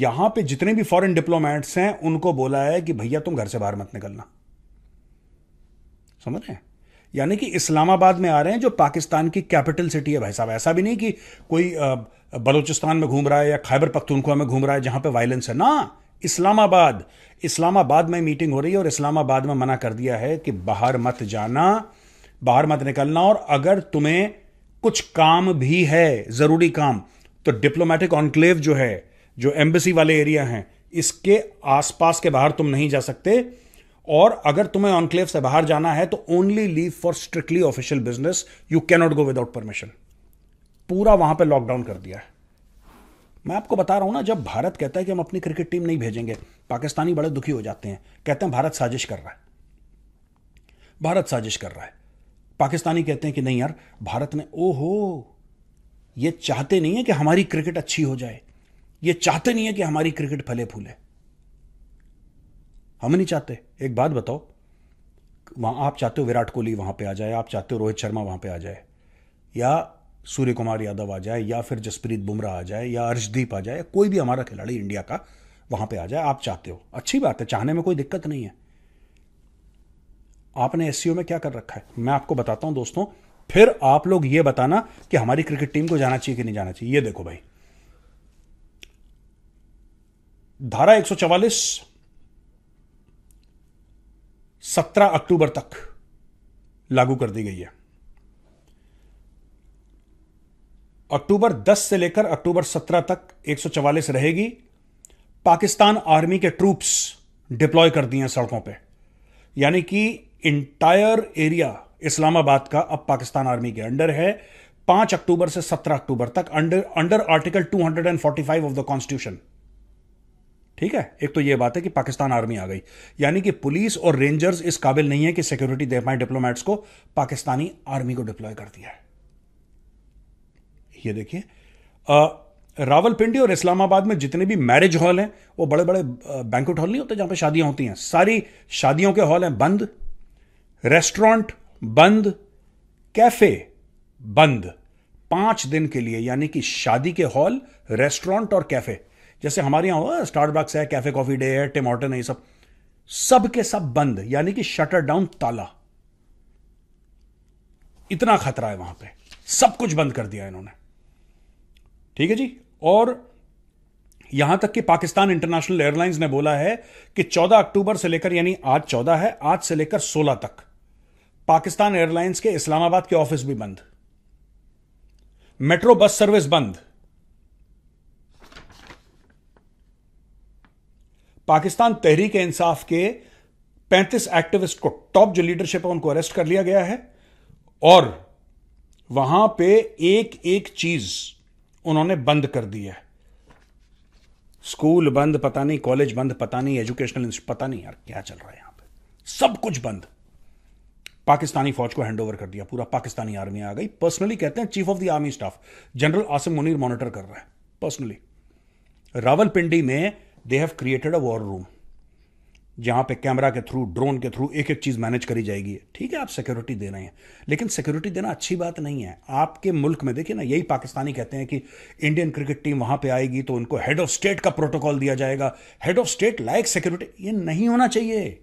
यहां पे जितने भी फॉरेन डिप्लोमेट्स हैं उनको बोला है कि भैया तुम घर से बाहर मत निकलना, समझ रहे हैं? यानी कि इस्लामाबाद में आ रहे हैं जो पाकिस्तान की कैपिटल सिटी है भाई साहब। ऐसा भी नहीं कि कोई बलूचिस्तान में घूम रहा है या खैबर पख्तूनख्वा में घूम रहा है जहां पे वायलेंस है, ना, इस्लामाबाद में मीटिंग हो रही है और इस्लामाबाद में मना कर दिया है कि बाहर मत जाना, बाहर मत निकलना, और अगर तुम्हें कुछ काम भी है, जरूरी काम, तो डिप्लोमेटिक ऑनक्लेव जो है, जो एम्बेसी वाले एरिया हैं, इसके आसपास के बाहर तुम नहीं जा सकते, और अगर तुम्हें ऑनक्लेव से बाहर जाना है तो only leave for strictly official business, you can not go without permission. पूरा वहां पे लॉकडाउन कर दिया है। मैं आपको बता रहा हूं ना, जब भारत कहता है कि हम अपनी क्रिकेट टीम नहीं भेजेंगे, पाकिस्तानी बड़े दुखी हो जाते हैं, कहते हैं भारत साजिश कर रहा है, भारत साजिश कर रहा है। पाकिस्तानी कहते हैं कि नहीं यार, भारत ने, ओहो, ये चाहते नहीं है कि हमारी क्रिकेट अच्छी हो जाए, ये चाहते नहीं है कि हमारी क्रिकेट फले फूले, हम नहीं चाहते। एक बात बताओ, वहां आप चाहते हो विराट कोहली वहां पे आ जाए, आप चाहते हो रोहित शर्मा वहां पे आ जाए, या सूर्यकुमार यादव आ जाए, या फिर जसप्रीत बुमराह आ जाए, या अर्शदीप आ जाए, कोई भी हमारा खिलाड़ी इंडिया का वहां पे आ जाए, आप चाहते हो, अच्छी बात है, चाहने में कोई दिक्कत नहीं है। आपने एससीओ में क्या कर रखा है मैं आपको बताता हूं दोस्तों, फिर आप लोग ये बताना कि हमारी क्रिकेट टीम को जाना चाहिए कि नहीं जाना चाहिए। ये देखो भाई, धारा 144 17 अक्टूबर तक लागू कर दी गई है। अक्टूबर 10 से लेकर अक्टूबर 17 तक 144 रहेगी। पाकिस्तान आर्मी के ट्रूप्स डिप्लॉय कर दिए हैं सड़कों पे, यानी कि इंटायर एरिया इस्लामाबाद का अब पाकिस्तान आर्मी के अंडर है। 5 अक्टूबर से 17 अक्टूबर तक under article 245 of the constitution. ठीक है, एक तो यह बात है कि पाकिस्तान आर्मी आ गई, यानी कि पुलिस और रेंजर्स इस काबिल नहीं है कि सिक्योरिटी दे पाए डिप्लोमेट्स को, पाकिस्तानी आर्मी को डिप्लॉय कर दिया है। ये देखिए, रावलपिंडी और इस्लामाबाद में जितने भी मैरिज हॉल हैं, वो बड़े बड़े बैंक्वेट हॉल नहीं होते जहां पे शादियां होती हैं, सारी शादियों के हॉल हैं बंद, रेस्टोरेंट बंद, कैफे बंद 5 दिन के लिए, यानी कि शादी के हॉल, रेस्टोरेंट और कैफे, जैसे हमारे यहां हो स्टारबक्स है, कैफे कॉफी डे है, टिमॉर्टन है, ये सब के सब बंद, यानी कि शटर डाउन, ताला। इतना खतरा है वहां पे, सब कुछ बंद कर दिया इन्होंने। ठीक है जी। और यहां तक कि पाकिस्तान इंटरनेशनल एयरलाइंस ने बोला है कि 14 अक्टूबर से लेकर, यानी आज 14 है, आज से लेकर 16 तक पाकिस्तान एयरलाइंस के इस्लामाबाद के ऑफिस भी बंद, मेट्रो बस सर्विस बंद। पाकिस्तान तहरीक इंसाफ के 35 एक्टिविस्ट को, टॉप जो लीडरशिप है, उनको अरेस्ट कर लिया गया है, और वहां पे एक एक चीज उन्होंने बंद कर दी है। स्कूल बंद, पता नहीं कॉलेज बंद, पता नहीं एजुकेशनल इंस्टीट्यूट, पता नहीं यार क्या चल रहा है यहां पे, सब कुछ बंद। पाकिस्तानी फौज को हैंडओवर कर दिया, पूरा पाकिस्तानी आर्मी आ गई। पर्सनली कहते हैं chief of the army staff general Asim Munir monitor कर रहा है पर्सनली। रावलपिंडी में they have created a war room, जहां पे कैमरा के थ्रू, ड्रोन के थ्रू एक एक चीज मैनेज करी जाएगी। ठीक है, आप सिक्योरिटी दे रहे हैं, लेकिन सिक्योरिटी देना अच्छी बात नहीं है आपके मुल्क में। देखिए ना, यही पाकिस्तानी कहते हैं कि इंडियन क्रिकेट टीम वहां पे आएगी तो उनको हेड ऑफ स्टेट का प्रोटोकॉल दिया जाएगा, head of state like security. ये नहीं होना चाहिए।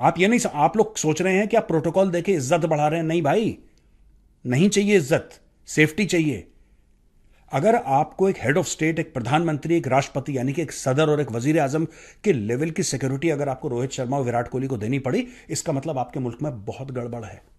आप ये नहीं, आप लोग सोच रहे हैं कि आप प्रोटोकॉल देके इज्जत बढ़ा रहे हैं। नहीं भाई, नहीं चाहिए इज्जत, सेफ्टी चाहिए। अगर आपको एक हेड ऑफ स्टेट, एक प्रधानमंत्री, एक राष्ट्रपति, यानी कि एक सदर और एक वजीर आजम के लेवल की सिक्योरिटी अगर आपको रोहित शर्मा और विराट कोहली को देनी पड़ी, इसका मतलब आपके मुल्क में बहुत गड़बड़ है।